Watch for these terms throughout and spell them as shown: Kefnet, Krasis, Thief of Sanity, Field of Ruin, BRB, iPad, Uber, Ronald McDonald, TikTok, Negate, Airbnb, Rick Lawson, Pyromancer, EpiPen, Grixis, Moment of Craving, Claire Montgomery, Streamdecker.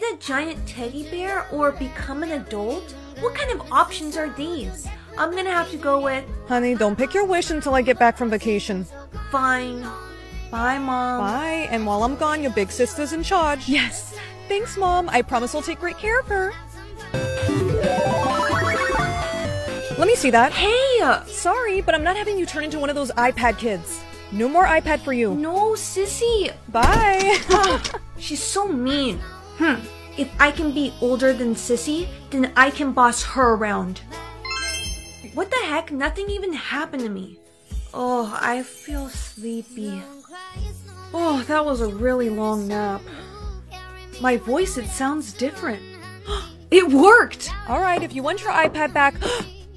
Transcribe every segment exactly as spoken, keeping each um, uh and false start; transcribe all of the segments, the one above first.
Get a giant teddy bear or become an adult? What kind of options are these? I'm gonna have to go with... Honey, don't pick your wish until I get back from vacation. Fine. Bye, Mom. Bye, and while I'm gone, your big sister's in charge. Yes. Thanks, Mom. I promise I'll take great care of her. Let me see that. Hey! Uh, Sorry, but I'm not having you turn into one of those iPad kids. No more iPad for you. No, sissy. Bye. Oh, she's so mean. Hmm. If I can be older than Sissy, then I can boss her around. What the heck? Nothing even happened to me. Oh, I feel sleepy. Oh, that was a really long nap. My voice, it sounds different. It worked! Alright, if you want your iPad back...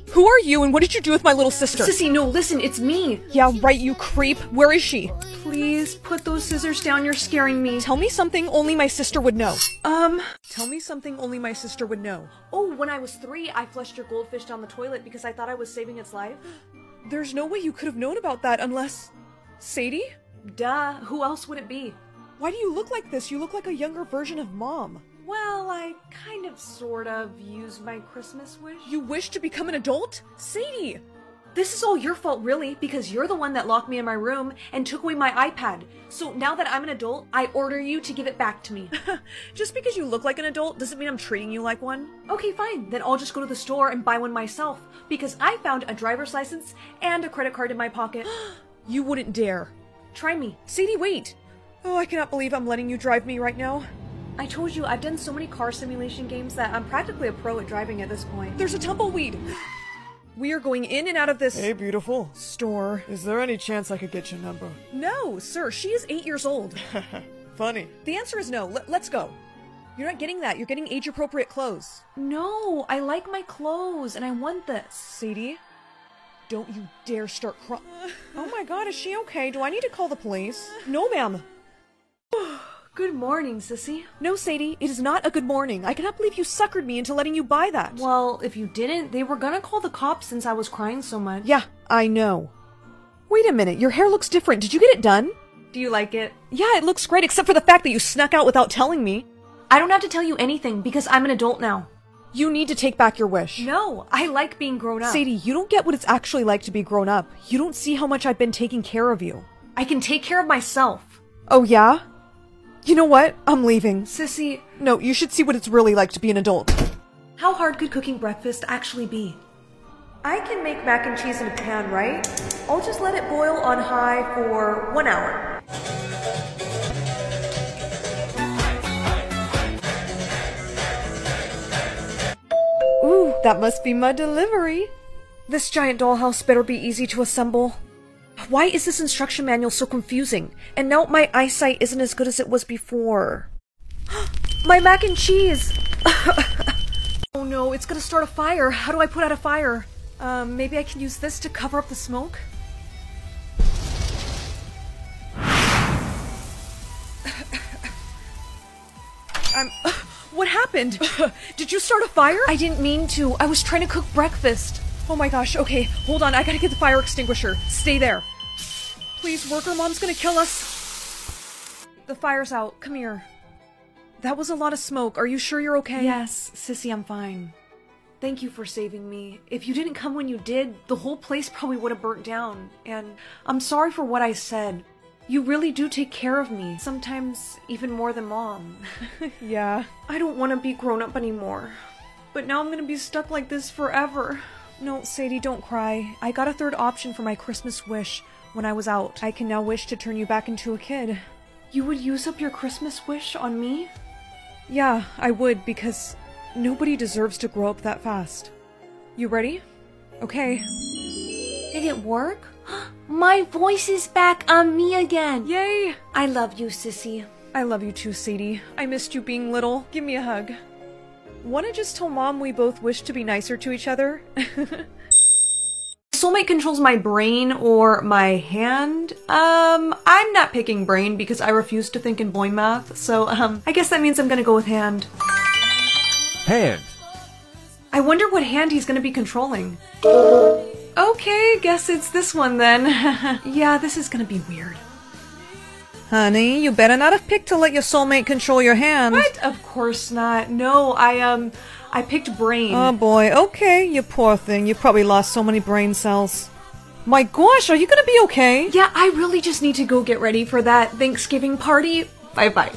Who are you and what did you do with my little sister? Sissy, no, listen, it's me. Yeah, right, you creep. Where is she? Please, put those scissors down, you're scaring me. Tell me something only my sister would know. Um, tell me something only my sister would know. Oh, when I was three, I flushed your goldfish down the toilet because I thought I was saving its life. There's no way you could have known about that unless... Sadie? Duh, who else would it be? Why do you look like this? You look like a younger version of Mom. Well, I kind of, sort of, used my Christmas wish. You wish to become an adult? Sadie! This is all your fault, really, because you're the one that locked me in my room and took away my iPad. So now that I'm an adult, I order you to give it back to me. Just because you look like an adult doesn't mean I'm treating you like one. Okay, fine. Then I'll just go to the store and buy one myself, because I found a driver's license and a credit card in my pocket. You wouldn't dare. Try me. Sadie, wait! Oh, I cannot believe I'm letting you drive me right now. I told you, I've done so many car simulation games that I'm practically a pro at driving at this point. There's a tumbleweed! We are going in and out of this... Hey, beautiful. ...store. Is there any chance I could get your number? No, sir. She is eight years old. Funny. The answer is no. L- let's go. You're not getting that. You're getting age-appropriate clothes. No, I like my clothes, and I want this. Sadie, don't you dare start crying. Oh my god, is she okay? Do I need to call the police? No, ma'am. Good morning, Sissy. No, Sadie, it is not a good morning. I cannot believe you suckered me into letting you buy that. Well, if you didn't, they were gonna call the cops since I was crying so much. Yeah, I know. Wait a minute, your hair looks different. Did you get it done? Do you like it? Yeah, it looks great, except for the fact that you snuck out without telling me. I don't have to tell you anything, because I'm an adult now. You need to take back your wish. No, I like being grown up. Sadie, you don't get what it's actually like to be grown up. You don't see how much I've been taking care of you. I can take care of myself. Oh, yeah? You know what? I'm leaving. Sissy... No, you should see what it's really like to be an adult. How hard could cooking breakfast actually be? I can make mac and cheese in a pan, right? I'll just let it boil on high for one hour. Ooh, that must be my delivery. This giant dollhouse better be easy to assemble. Why is this instruction manual so confusing? And now my eyesight isn't as good as it was before. My mac and cheese! Oh no, it's gonna start a fire. How do I put out a fire? Um, maybe I can use this to cover up the smoke? I'm... What happened? Did you start a fire? I didn't mean to. I was trying to cook breakfast. Oh my gosh, okay, hold on, I gotta get the fire extinguisher. Stay there. Please, worker mom's gonna kill us. The fire's out, come here. That was a lot of smoke, are you sure you're okay? Yes, Sissy, I'm fine. Thank you for saving me. If you didn't come when you did, the whole place probably would have burnt down. And I'm sorry for what I said. You really do take care of me, sometimes even more than Mom. Yeah. I don't want to be grown up anymore. But now I'm gonna be stuck like this forever. No, Sadie, don't cry. I got a third option for my Christmas wish when I was out. I can now wish to turn you back into a kid. You would use up your Christmas wish on me? Yeah, I would, because nobody deserves to grow up that fast. You ready? Okay. Did it work? My voice is back on me again! Yay! I love you, Sissy. I love you too, Sadie. I missed you being little. Give me a hug. Wanna just tell Mom we both wish to be nicer to each other? Soulmate controls my brain or my hand? Um, I'm not picking brain because I refuse to think in boy math, so um, I guess that means I'm gonna go with hand. Hand. I wonder what hand he's gonna be controlling. Okay, guess it's this one then. Yeah, this is gonna be weird. Honey, you better not have picked to let your soulmate control your hand. What? Of course not. No, I, um, I picked brain. Oh boy, okay, you poor thing. You probably lost so many brain cells. My gosh, are you gonna be okay? Yeah, I really just need to go get ready for that Thanksgiving party. Bye-bye.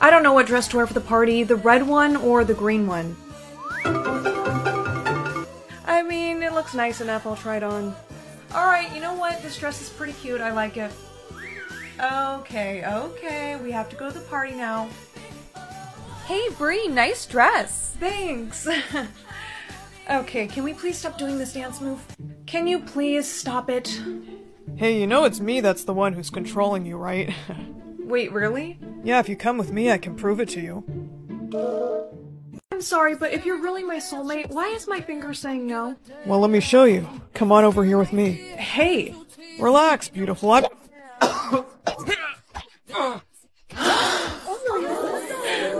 I don't know what dress to wear for the party, the red one or the green one. I mean, it looks nice enough, I'll try it on. Alright, you know what? This dress is pretty cute, I like it. Okay, okay, we have to go to the party now. Hey Bree, nice dress! Thanks! Okay, can we please stop doing this dance move? Can you please stop it? Hey, you know it's me that's the one who's controlling you, right? Wait, really? Yeah, if you come with me, I can prove it to you. I'm sorry, but if you're really my soulmate, why is my finger saying no? Well, let me show you. Come on over here with me. Hey! Relax, beautiful. I'm...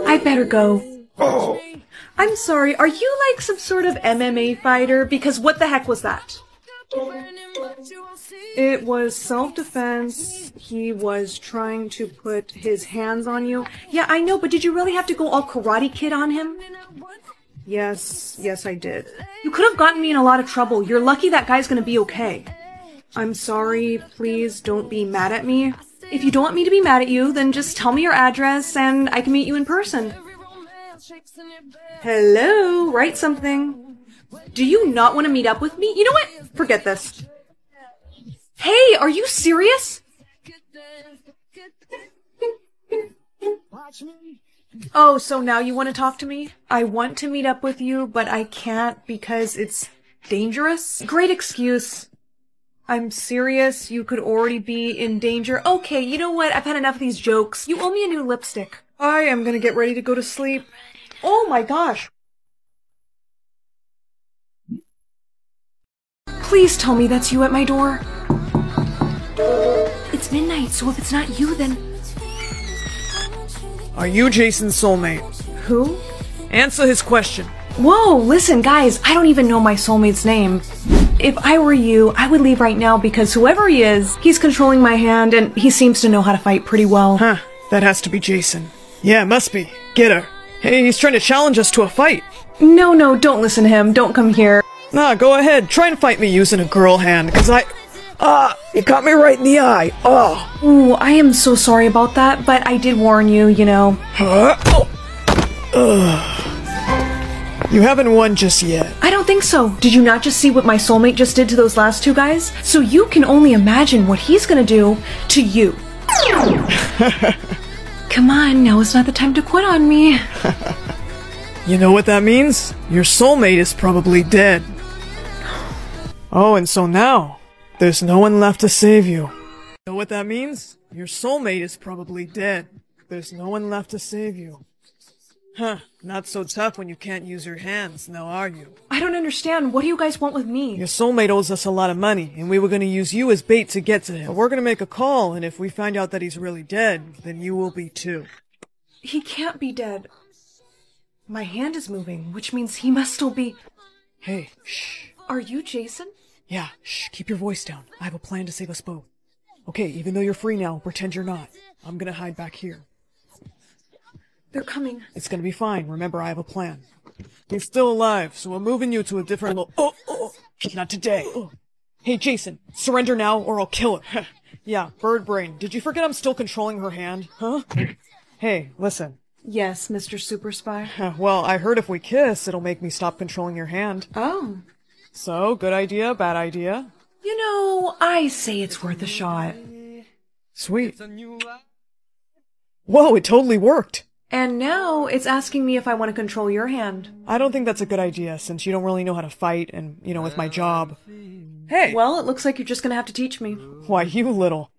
I better go. Oh. I'm sorry, are you like some sort of M M A fighter? Because what the heck was that? It was self-defense. He was trying to put his hands on you. Yeah, I know, but did you really have to go all Karate Kid on him? Yes, yes I did. You could have gotten me in a lot of trouble. You're lucky that guy's gonna be okay. I'm sorry, please don't be mad at me. If you don't want me to be mad at you, then just tell me your address and I can meet you in person. Hello, write something. Do you not want to meet up with me? You know what? Forget this. Hey, are you serious? Oh, so now you want to talk to me? I want to meet up with you, but I can't because it's dangerous. Great excuse. I'm serious. You could already be in danger. Okay, you know what? I've had enough of these jokes. You owe me a new lipstick. I am gonna get ready to go to sleep. Oh my gosh. Please tell me that's you at my door. It's midnight, so if it's not you, then... Are you Jason's soulmate? Who? Answer his question. Whoa, listen guys, I don't even know my soulmate's name. If I were you, I would leave right now because whoever he is, he's controlling my hand and he seems to know how to fight pretty well. Huh, that has to be Jason. Yeah, must be. Get her. Hey, he's trying to challenge us to a fight. No, no, don't listen to him. Don't come here. Nah, go ahead. Try and fight me using a girl hand, because I... Ah, uh, you got me right in the eye. Oh. Ooh, I am so sorry about that, but I did warn you, you know. Huh? Oh. Ugh. You haven't won just yet. I don't think so. Did you not just see what my soulmate just did to those last two guys? So you can only imagine what he's gonna do to you. Come on, now is not the time to quit on me. You know what that means? Your soulmate is probably dead. Oh, and so now, there's no one left to save you. You know what that means? Your soulmate is probably dead. There's no one left to save you. Huh, not so tough when you can't use your hands, now are you? I don't understand. What do you guys want with me? Your soulmate owes us a lot of money, and we were gonna use you as bait to get to him. But we're gonna make a call, and if we find out that he's really dead, then you will be too. He can't be dead. My hand is moving, which means he must still be... Hey, shh. Are you Jason? Yeah, shh, keep your voice down. I have a plan to save us both. Okay, even though you're free now, pretend you're not. I'm gonna hide back here. They're coming. It's gonna be fine, remember I have a plan. He's still alive, so we're moving you to a different lo- Oh, oh, oh, not today. Oh. Hey Jason, surrender now or I'll kill her. Yeah, bird brain, did you forget I'm still controlling her hand? Huh? Hey, listen. Yes, Mister Super Spy. Well, I heard if we kiss, it'll make me stop controlling your hand. Oh. So, good idea, bad idea? You know, I say it's worth a shot. Sweet. Whoa, it totally worked. And now it's asking me if I want to control your hand. I don't think that's a good idea, since you don't really know how to fight and, you know, with my job. Hey! Well, it looks like you're just gonna have to teach me. Why, you little...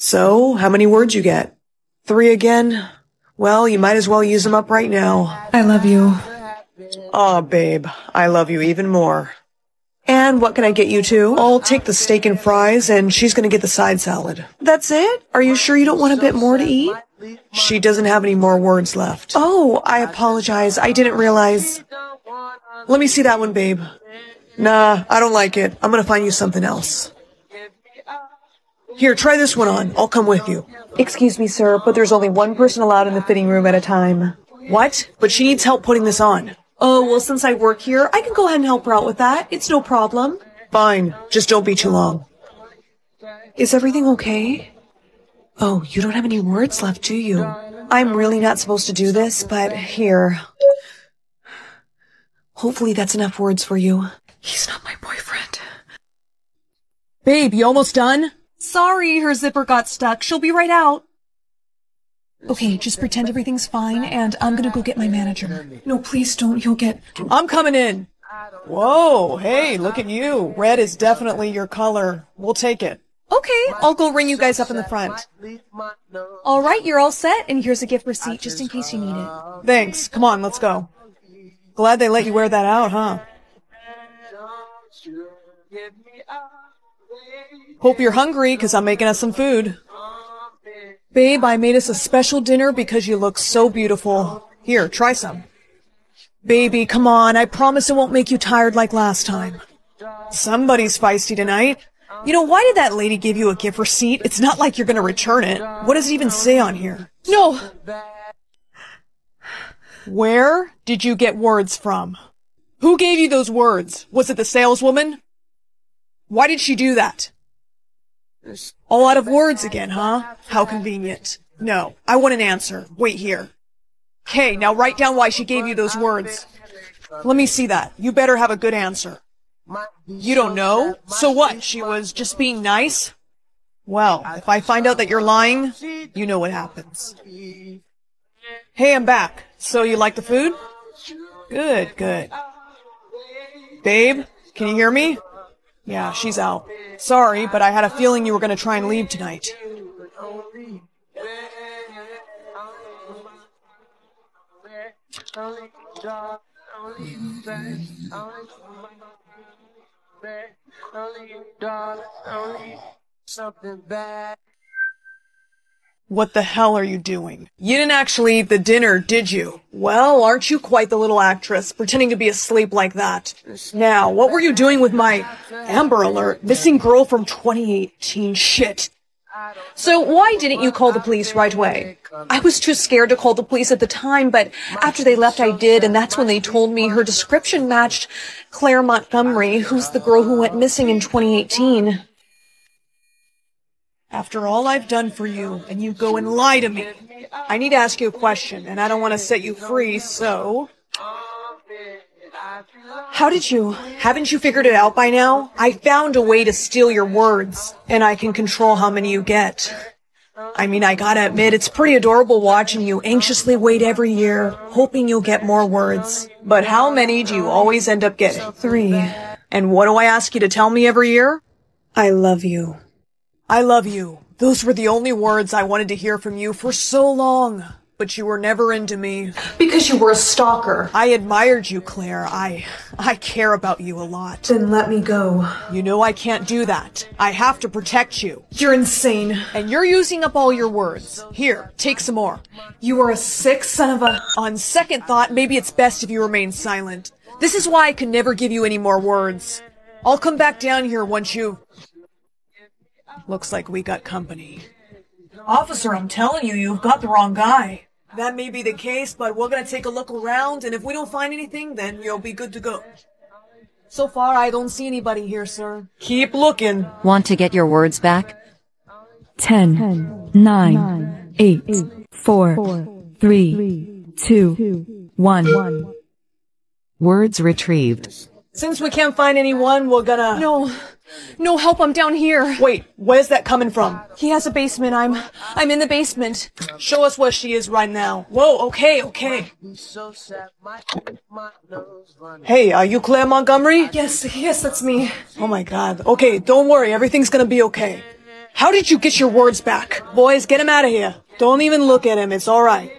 So, how many words you get? Three again? Well, you might as well use them up right now. I love you. Aw, babe. I love you even more. And what can I get you to? I'll take the steak and fries, and she's gonna get the side salad. That's it? Are you sure you don't want a bit more to eat? She doesn't have any more words left. Oh, I apologize. I didn't realize. Let me see that one, babe. Nah, I don't like it. I'm gonna find you something else. Here, try this one on. I'll come with you. Excuse me, sir, but there's only one person allowed in the fitting room at a time. What? But she needs help putting this on. Oh, well, since I work here, I can go ahead and help her out with that. It's no problem. Fine. Just don't be too long. Is everything okay? Oh, you don't have any words left, do you? I'm really not supposed to do this, but here. Hopefully that's enough words for you. He's not my boyfriend. Babe, you almost done? Sorry, her zipper got stuck. She'll be right out. Okay, just pretend everything's fine, and I'm gonna go get my manager. No, please don't. You'll get... I'm coming in. Whoa, hey, look at you. Red is definitely your color. We'll take it. Okay, I'll go ring you guys up in the front. All right, you're all set, and here's a gift receipt just in case you need it. Thanks. Come on, let's go. Glad they let you wear that out, huh? Hope you're hungry, because I'm making us some food. Babe, I made us a special dinner because you look so beautiful. Here, try some. Baby, come on, I promise it won't make you tired like last time. Somebody's feisty tonight. You know, why did that lady give you a gift receipt? It's not like you're going to return it. What does it even say on here? No! Where did you get words from? Who gave you those words? Was it the saleswoman? Why did she do that? All out of words again, huh? How convenient. No, I want an answer. Wait here. Okay, now write down why she gave you those words. Let me see that. You better have a good answer. You don't know? So what? She was just being nice? Well, if I find out that you're lying, you know what happens. Hey, I'm back. So you like the food? Good, good. Babe, can you hear me? Yeah, she's out. Sorry, but I had a feeling you were going to try and leave tonight. What the hell are you doing? You didn't actually eat the dinner, did you? Well, aren't you quite the little actress, pretending to be asleep like that? Now, what were you doing with my Amber Alert, missing girl from twenty eighteen shit? So why didn't you call the police right away? I was too scared to call the police at the time, but after they left I did, and that's when they told me her description matched Claire Montgomery, who's the girl who went missing in twenty eighteen. After all I've done for you, and you go and lie to me, I need to ask you a question, and I don't want to set you free, so... How did you? Haven't you figured it out by now? I found a way to steal your words, and I can control how many you get. I mean, I gotta admit, it's pretty adorable watching you anxiously wait every year, hoping you'll get more words. But how many do you always end up getting? Three. And what do I ask you to tell me every year? I love you. I love you. Those were the only words I wanted to hear from you for so long. But you were never into me. Because you were a stalker. I admired you, Claire. I... I care about you a lot. Then let me go. You know I can't do that. I have to protect you. You're insane. And you're using up all your words. Here, take some more. You are a sick son of a... On second thought, maybe it's best if you remain silent. This is why I can never give you any more words. I'll come back down here once you... Looks like we got company. Officer, I'm telling you, you've got the wrong guy. That may be the case, but we're going to take a look around, and if we don't find anything, then you'll be good to go. So far, I don't see anybody here, sir. Keep looking. Want to get your words back? ten, nine, eight, four, three, two, one. Words retrieved. Since we can't find anyone, we're gonna... No. No help, I'm down here. Wait, where's that coming from? He has a basement. I'm... I'm in the basement. Show us where she is right now. Whoa, okay, okay. Hey, are you Claire Montgomery? Yes, yes, that's me. Oh my god. Okay, don't worry, everything's gonna be okay. How did you get your words back? Boys, get him out of here. Don't even look at him, it's alright.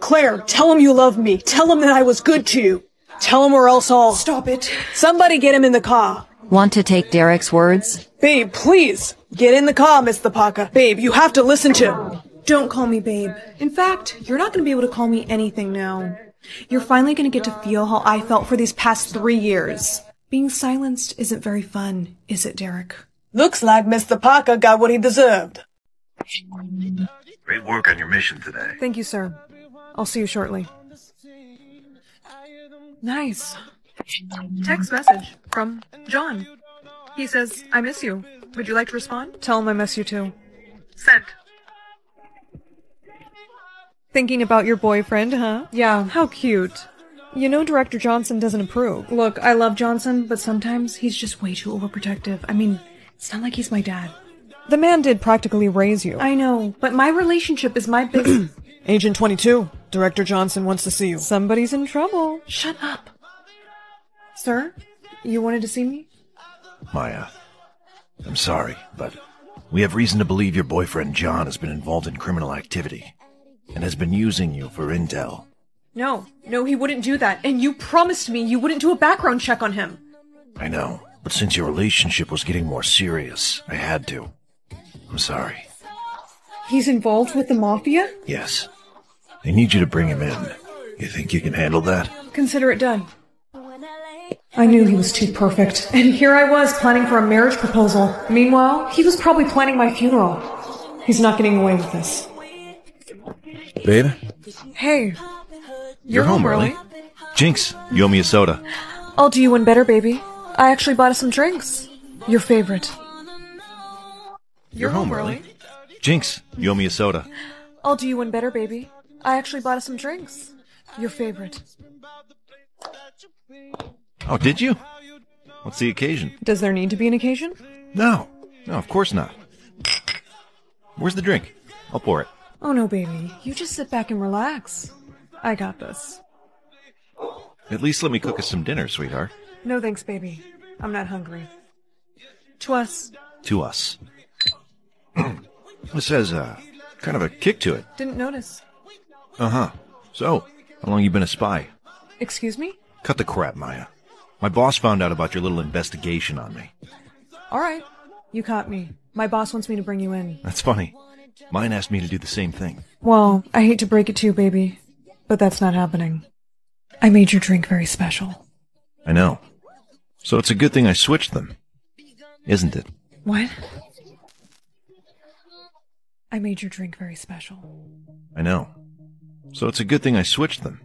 Claire, tell him you love me. Tell him that I was good to you. Tell him or else I'll... Stop it. Somebody get him in the car. Want to take Derek's words? Babe, please. Get in the car, Miss Lapaka. Babe, you have to listen to... Don't call me babe. In fact, you're not going to be able to call me anything now. You're finally going to get to feel how I felt for these past three years. Being silenced isn't very fun, is it, Derek? Looks like Mister Parker got what he deserved. Great work on your mission today. Thank you, sir. I'll see you shortly. Nice. Text message from John. He says, I miss you. Would you like to respond? Tell him I miss you too. Sent. Thinking about your boyfriend, huh? Yeah. How cute. You know Director Johnson doesn't approve. Look, I love Johnson, but sometimes he's just way too overprotective. I mean, it's not like he's my dad. The man did practically raise you. I know, but my relationship is my business. Agent twenty-two, Director Johnson wants to see you. Somebody's in trouble. Shut up. Sir, you wanted to see me? Maya, I'm sorry, but we have reason to believe your boyfriend John has been involved in criminal activity and has been using you for intel. No, no, he wouldn't do that, and you promised me you wouldn't do a background check on him. I know, but since your relationship was getting more serious, I had to. I'm sorry. He's involved with the Mafia? Yes. I need you to bring him in. You think you can handle that? Consider it done. I knew he was too perfect, and here I was planning for a marriage proposal. Meanwhile, he was probably planning my funeral. He's not getting away with this. Babe? Hey. You're, You're home early. early. Jinx, you owe me a soda. I'll do you one better, baby. I actually bought us some drinks. Your favorite. You're, You're home early. early. Jinx, you owe me a soda. I'll do you one better, baby. I actually bought us some drinks. Your favorite. Oh, did you? What's the occasion? Does there need to be an occasion? No. No, of course not. Where's the drink? I'll pour it. Oh, no, baby. You just sit back and relax. I got this. At least let me cook us some dinner, sweetheart. No thanks, baby. I'm not hungry. To us. To us. This has uh, kind of a kick to it. Didn't notice. Uh-huh. So, how long you been a spy? Excuse me? Cut the crap, Maya. My boss found out about your little investigation on me. All right. You caught me. My boss wants me to bring you in. That's funny. Mine asked me to do the same thing. Well, I hate to break it to you, baby, but that's not happening. I made your drink very special. I know. So it's a good thing I switched them, isn't it? What? I made your drink very special. I know. So it's a good thing I switched them,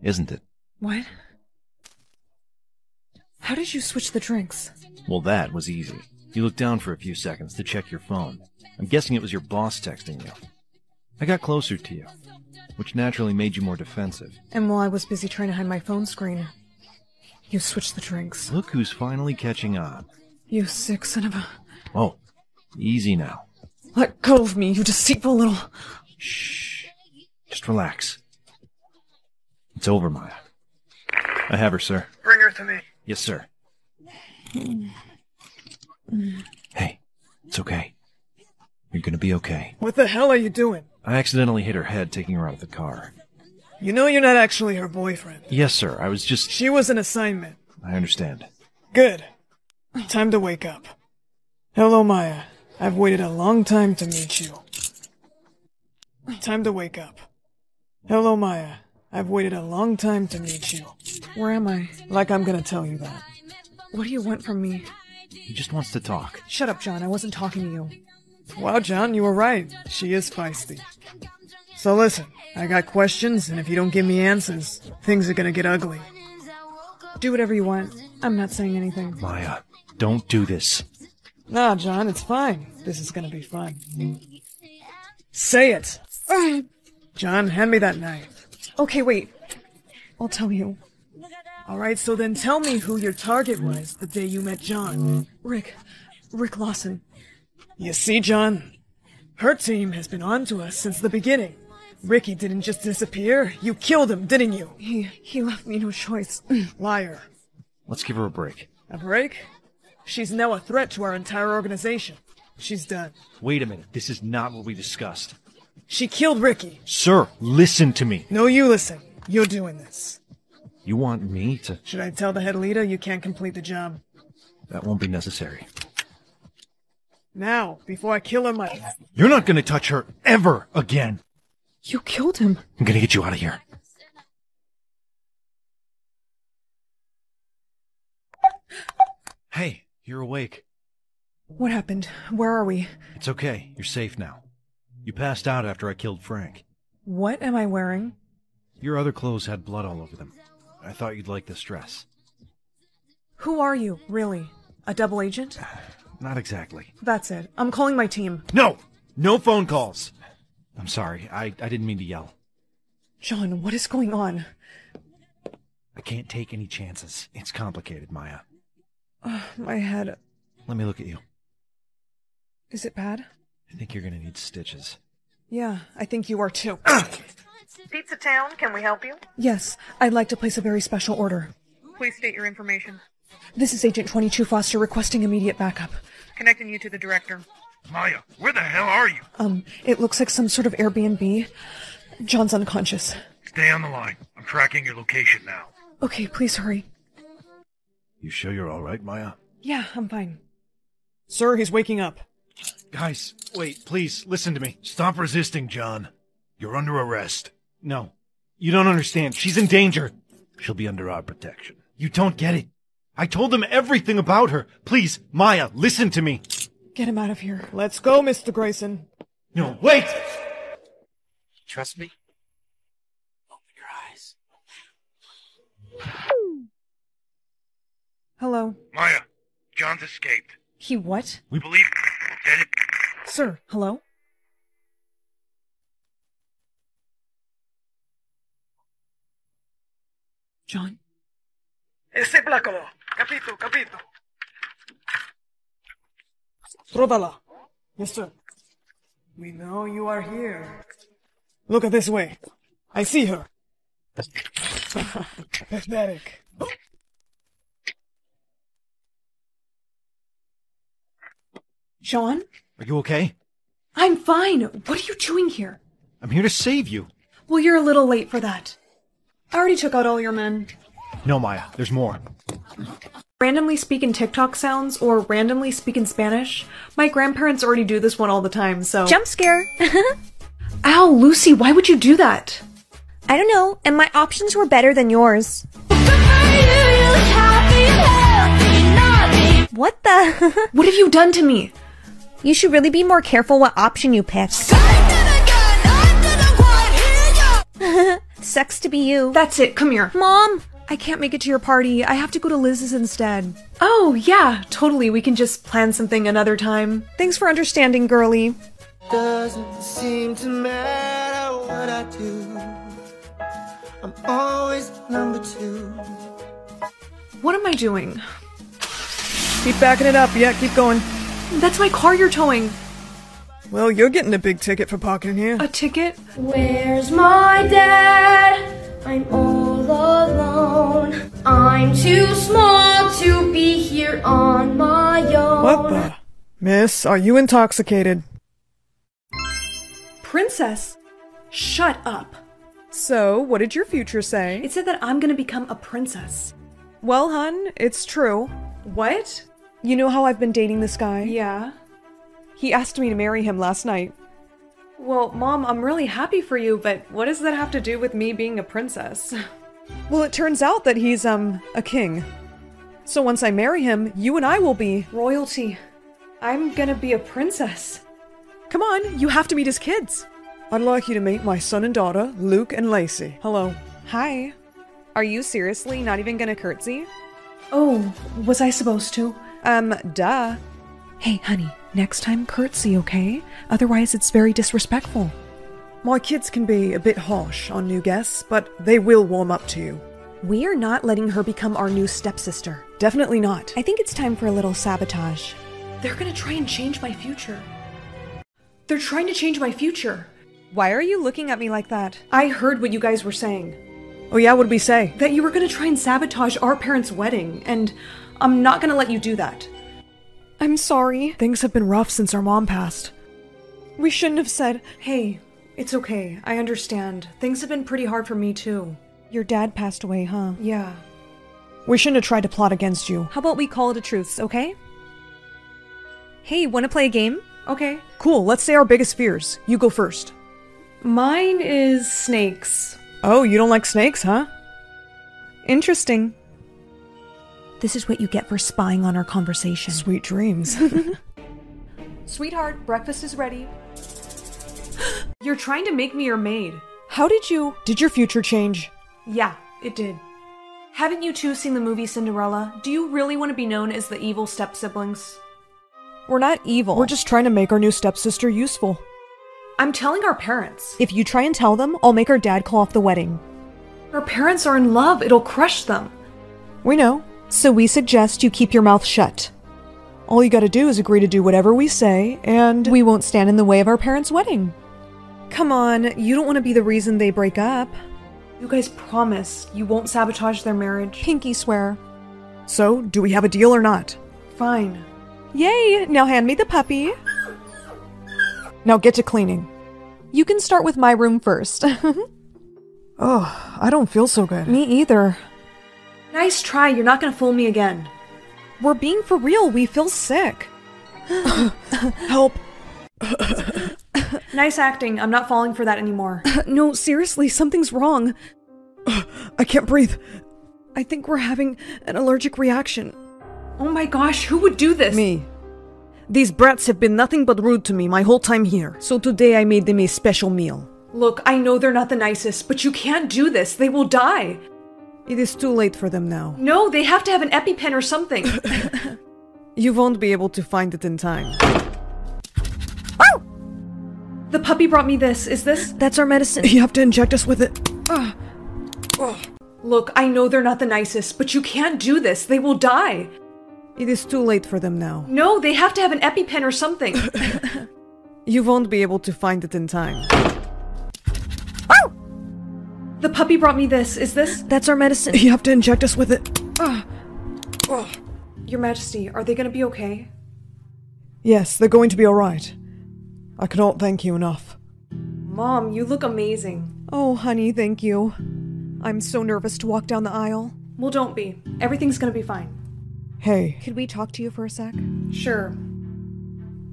isn't it? What? How did you switch the drinks? Well, that was easy. You looked down for a few seconds to check your phone. I'm guessing it was your boss texting you. I got closer to you, which naturally made you more defensive. And while I was busy trying to hide my phone screen, you switched the drinks. Look who's finally catching on. You sick son of a... Oh, easy now. Let go of me, you deceitful little... Shh. Just relax. It's over, Maya. I have her, sir. Bring her to me. Yes, sir. Hey, it's okay. You're gonna be okay. What the hell are you doing? I accidentally hit her head taking her out of the car. You know you're not actually her boyfriend. Yes, sir. I was just... She was an assignment. I understand. Good. Time to wake up. Hello, Maya. I've waited a long time to meet you. Time to wake up. Hello, Maya. I've waited a long time to meet you. Where am I? Like I'm gonna tell you that. What do you want from me? He just wants to talk. Shut up, John. I wasn't talking to you. Wow, John, you were right. She is feisty. So listen, I got questions, and if you don't give me answers, things are gonna get ugly. Do whatever you want. I'm not saying anything. Maya, don't do this. Nah, John, it's fine. This is gonna be fun. Say it! John, hand me that knife. Okay, wait. I'll tell you. Alright, so then tell me who your target was the day you met John. Rick. Rick Lawson. You see, John? Her team has been on to us since the beginning. Ricky didn't just disappear. You killed him, didn't you? He... he left me no choice. Liar. Let's give her a break. A break? She's now a threat to our entire organization. She's done. Wait a minute. This is not what we discussed. She killed Ricky. Sir, listen to me. No, you listen. You're doing this. You want me to... Should I tell the head leader you can't complete the job? That won't be necessary. Now, before I kill her, my... You're not gonna touch her ever again. You killed him. I'm gonna get you out of here. Hey, you're awake. What happened? Where are we? It's okay. You're safe now. You passed out after I killed Frank. What am I wearing? Your other clothes had blood all over them. I thought you'd like this dress. Who are you, really? A double agent? Not exactly. That's it. I'm calling my team. No! No phone calls! I'm sorry. I, I didn't mean to yell. John, what is going on? I can't take any chances. It's complicated, Maya. Uh, my head... Let me look at you. Is it bad? I think you're gonna need stitches. Yeah, I think you are too. Pizza Town, can we help you? Yes, I'd like to place a very special order. Please state your information. This is Agent twenty-two Foster requesting immediate backup. Connecting you to the director. Maya, where the hell are you? Um, it looks like some sort of Airbnb. John's unconscious. Stay on the line. I'm tracking your location now. Okay, please hurry. You sure you're all right, Maya? Yeah, I'm fine. Sir, he's waking up. Guys, wait, please, listen to me. Stop resisting, John. You're under arrest. No, you don't understand. She's in danger. She'll be under our protection. You don't get it. I told them everything about her. Please, Maya, listen to me. Get him out of here. Let's go, Mister Grayson. No, wait! Trust me? Open your eyes. Hello. Maya, John's escaped. He what? We believe... Sir, hello? John? Ese placolo. Capito, capito. Trovala. Yes, sir. We know you are here. Look at this way. I see her. Pathetic. John? Are you okay? I'm fine. What are you doing here? I'm here to save you. Well, you're a little late for that. I already took out all your men. No, Maya. There's more. Randomly speak in TikTok sounds or randomly speak in Spanish. My grandparents already do this one all the time, so... Jump scare! Ow, Lucy, why would you do that? I don't know, and my options were better than yours. What the... What have you done to me? You should really be more careful what option you pick. Sucks to be you. That's it, come here. Mom! I can't make it to your party. I have to go to Liz's instead. Oh, yeah, totally. We can just plan something another time. Thanks for understanding, girly. Doesn't seem to matter what I do. I'm always number two. What am I doing? Keep backing it up. Yeah, keep going. That's my car you're towing. Well, you're getting a big ticket for parking here. A ticket? Where's my dad? I'm all alone. I'm too small to be here on my own. What the? Miss, are you intoxicated? Princess, shut up. So, what did your future say? It said that I'm gonna become a princess. Well, hun, it's true. What? You know how I've been dating this guy? Yeah. He asked me to marry him last night. Well, Mom, I'm really happy for you, but what does that have to do with me being a princess? Well, it turns out that he's, um, a king. So once I marry him, you and I will be... royalty. I'm gonna be a princess. Come on, you have to meet his kids. I'd like you to meet my son and daughter, Luke and Lacey. Hello. Hi. Are you seriously not even gonna curtsy? Oh, was I supposed to? Um, duh. Hey, honey, next time curtsy, okay? Otherwise, it's very disrespectful. My kids can be a bit harsh on new guests, but they will warm up to you. We are not letting her become our new stepsister. Definitely not. I think it's time for a little sabotage. They're gonna try and change my future. They're trying to change my future. Why are you looking at me like that? I heard what you guys were saying. Oh yeah, what'd we say? That you were gonna try and sabotage our parents' wedding, and... I'm not gonna let you do that. I'm sorry. Things have been rough since our mom passed. We shouldn't have said, hey, it's okay, I understand. Things have been pretty hard for me too. Your dad passed away, huh? Yeah. We shouldn't have tried to plot against you. How about we call it a truce, okay? Hey, wanna play a game? Okay. Cool, let's say our biggest fears. You go first. Mine is snakes. Oh, you don't like snakes, huh? Interesting. This is what you get for spying on our conversation. Sweet dreams. Sweetheart, breakfast is ready. You're trying to make me your maid. How did you... Did your future change? Yeah, it did. Haven't you two seen the movie Cinderella? Do you really want to be known as the evil step-siblings? We're not evil. We're just trying to make our new stepsister useful. I'm telling our parents. If you try and tell them, I'll make our dad call off the wedding. Our parents are in love. It'll crush them. We know. So we suggest you keep your mouth shut. All you gotta do is agree to do whatever we say, and we won't stand in the way of our parents' wedding. Come on, you don't want to be the reason they break up. You guys promise you won't sabotage their marriage? Pinky swear. So, do we have a deal or not? Fine. Yay! Now hand me the puppy. Now get to cleaning. You can start with my room first. Oh, I don't feel so good. Me either. Nice try, you're not gonna fool me again. We're being for real, we feel sick. Help. Nice acting, I'm not falling for that anymore. No, seriously, something's wrong. I can't breathe. I think we're having an allergic reaction. Oh my gosh, who would do this? Me. These brats have been nothing but rude to me my whole time here, so today I made them a special meal. Look, I know they're not the nicest, but you can't do this, they will die. It is too late for them now. No, they have to have an EpiPen or something. You won't be able to find it in time. Oh! The puppy brought me this. Is this? That's our medicine. You have to inject us with it. Uh. Oh. Look, I know they're not the nicest, but you can't do this. They will die. It is too late for them now. No, they have to have an EpiPen or something. You won't be able to find it in time. Oh! The puppy brought me this. Is this? That's our medicine. You have to inject us with it. Uh. Oh. Your Majesty, are they going to be okay? Yes, they're going to be all right. I cannot thank you enough. Mom, you look amazing. Oh, honey, thank you. I'm so nervous to walk down the aisle. Well, don't be. Everything's gonna be fine. Hey. Could we talk to you for a sec? Sure.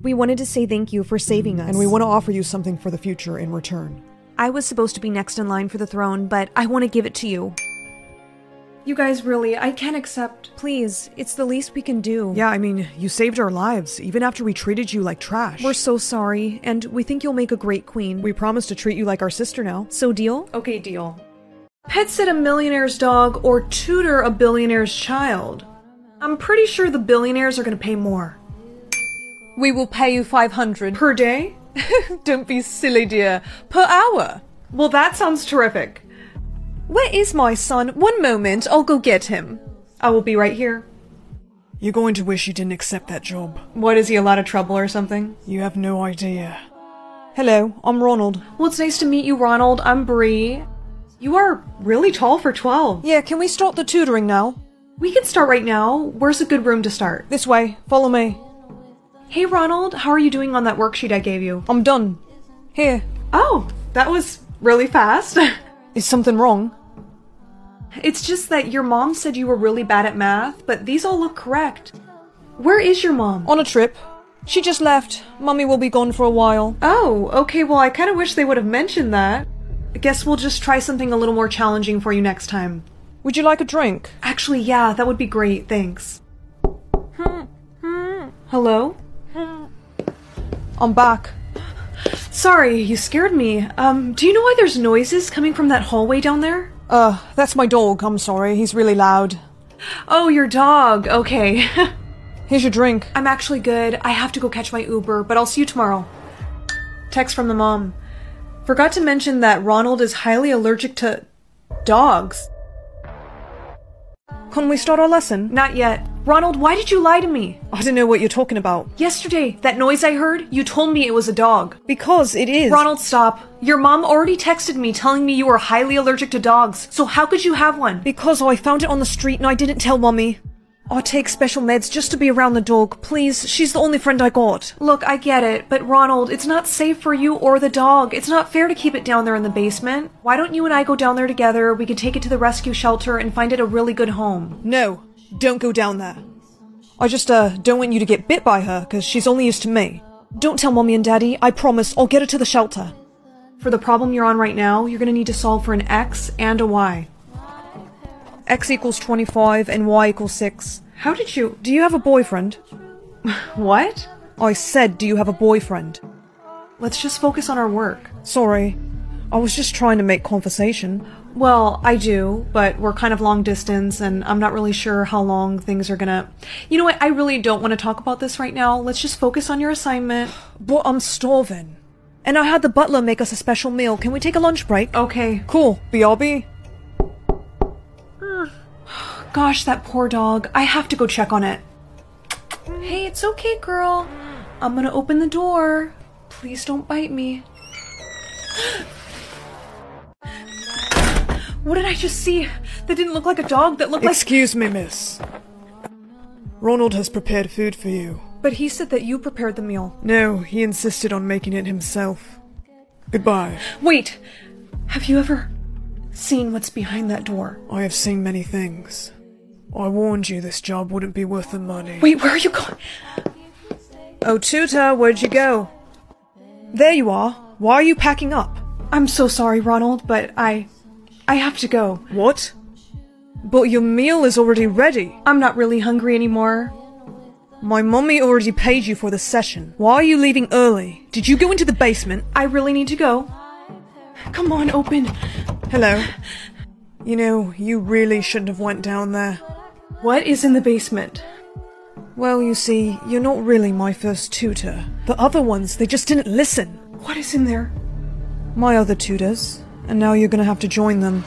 We wanted to say thank you for saving us. And we want to offer you something for the future in return. I was supposed to be next in line for the throne, but I want to give it to you. You guys, really, I can't accept. Please, it's the least we can do. Yeah, I mean, you saved our lives, even after we treated you like trash. We're so sorry, and we think you'll make a great queen. We promise to treat you like our sister now. So deal? Okay, deal. Pet sit a millionaire's dog or tutor a billionaire's child. I'm pretty sure the billionaires are gonna pay more. We will pay you five hundred. Per day? Don't be silly, dear. Per hour. Well, that sounds terrific. Where is my son? One moment, I'll go get him. I will be right here. You're going to wish you didn't accept that job. What, is he a lot of trouble or something? You have no idea. Hello, I'm Ronald. Well, it's nice to meet you, Ronald. I'm Bree. You are really tall for twelve. Yeah, can we start the tutoring now? We can start right now. Where's a good room to start? This way. Follow me. Hey, Ronald. How are you doing on that worksheet I gave you? I'm done. Here. Oh, that was really fast. Is something wrong? It's just that your mom said you were really bad at math, but these all look correct. Where is your mom? On a trip. She just left. Mummy will be gone for a while. Oh, okay, well I kind of wish they would have mentioned that. I guess we'll just try something a little more challenging for you next time. Would you like a drink? Actually, yeah, that would be great, thanks. Hello? I'm back. Sorry, you scared me. Um, do you know why there's noises coming from that hallway down there? Uh, that's my dog. I'm sorry. He's really loud. Oh, your dog. Okay. Here's your drink. I'm actually good. I have to go catch my Uber, but I'll see you tomorrow. Text from the mom. Forgot to mention that Ronald is highly allergic to dogs. Can we start our lesson? Not yet. Ronald, why did you lie to me? I don't know what you're talking about. Yesterday, that noise I heard, you told me it was a dog. Because it is. Ronald, stop. Your mom already texted me telling me you were highly allergic to dogs, so how could you have one? Because I found it on the street and I didn't tell Mommy. I take special meds just to be around the dog, please. She's the only friend I got. Look, I get it, but Ronald, it's not safe for you or the dog. It's not fair to keep it down there in the basement. Why don't you and I go down there together? We can take it to the rescue shelter and find it a really good home. No, don't go down there. I just, uh, don't want you to get bit by her, because she's only used to me. Don't tell Mommy and Daddy. I promise I'll get her to the shelter. For the problem you're on right now, you're going to need to solve for an X and a Y. X equals twenty-five and Y equals six. How did you... Do you have a boyfriend? What? I said, do you have a boyfriend? Let's just focus on our work. Sorry. I was just trying to make conversation. Well, I do, but we're kind of long distance and I'm not really sure how long things are gonna... You know what? I really don't want to talk about this right now. Let's just focus on your assignment. But I'm starving. And I had the butler make us a special meal. Can we take a lunch break? Okay. Cool. B R B. Gosh, that poor dog. I have to go check on it. Hey, it's okay, girl. I'm gonna open the door. Please don't bite me. What did I just see? That didn't look like a dog, that looked like- Excuse me, miss. Ronald has prepared food for you. But he said that you prepared the meal. No, he insisted on making it himself. Goodbye. Wait! Have you ever seen what's behind that door? I have seen many things. I warned you this job wouldn't be worth the money. Wait, where are you going? Oh, Tutor, where'd you go? There you are. Why are you packing up? I'm so sorry, Ronald, but I... I have to go. What? But your meal is already ready. I'm not really hungry anymore. My mommy already paid you for the session. Why are you leaving early? Did you go into the basement? I really need to go. Come on, open. Hello. You know, you really shouldn't have went down there. What is in the basement? Well, you see, you're not really my first tutor. The other ones, they just didn't listen. What is in there? My other tutors. And now you're gonna have to join them.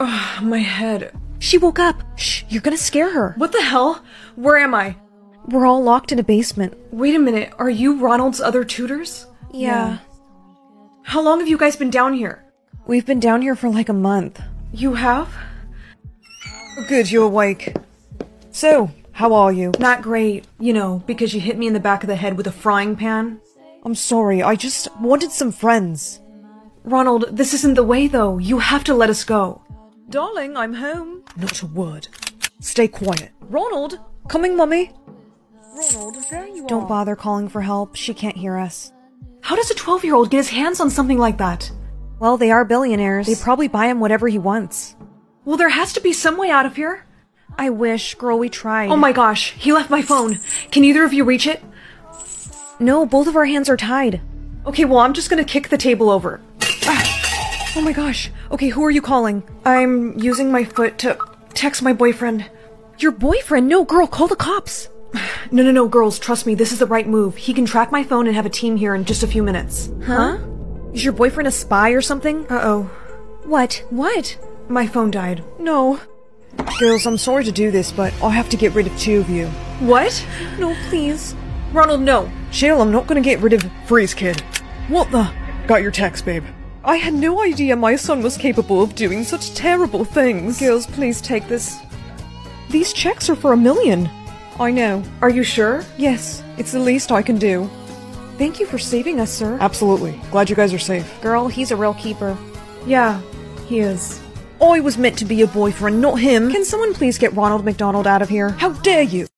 Ugh, my head. She woke up. Shh, you're gonna scare her. What the hell? Where am I? We're all locked in a basement. Wait a minute, are you Ronald's other tutors? Yeah. yeah. How long have you guys been down here? We've been down here for like a month. You have? Good, you're awake. So, how are you? Not great, you know, because you hit me in the back of the head with a frying pan. I'm sorry, I just wanted some friends. Ronald, this isn't the way though. You have to let us go. Darling, I'm home. Not a word. Stay quiet. Ronald! Coming, Mummy. Ronald, there you are. Don't bother calling for help. She can't hear us. How does a twelve-year-old get his hands on something like that? Well, they are billionaires. They probably buy him whatever he wants. Well, there has to be some way out of here. I wish, girl, we tried. Oh my gosh, he left my phone. Can either of you reach it? No, both of our hands are tied. Okay, well, I'm just gonna kick the table over. Ah. Oh my gosh. Okay, who are you calling? I'm using my foot to text my boyfriend. Your boyfriend? No, girl, call the cops. No, no, no, girls, trust me, this is the right move. He can track my phone and have a team here in just a few minutes. Huh? huh? Is your boyfriend a spy or something? Uh-oh. What? What? My phone died. No. Girls, I'm sorry to do this, but I'll have to get rid of two of you. What? No, please. Ronald, no. Chill, I'm not gonna get rid of- Freeze, kid. What the- Got your text, babe. I had no idea my son was capable of doing such terrible things. Girls, please take this. These checks are for a million. I know. Are you sure? Yes, it's the least I can do. Thank you for saving us, sir. Absolutely. Glad you guys are safe. Girl, he's a real keeper. Yeah, he is. I was meant to be your boyfriend, not him. Can someone please get Ronald McDonald out of here? How dare you!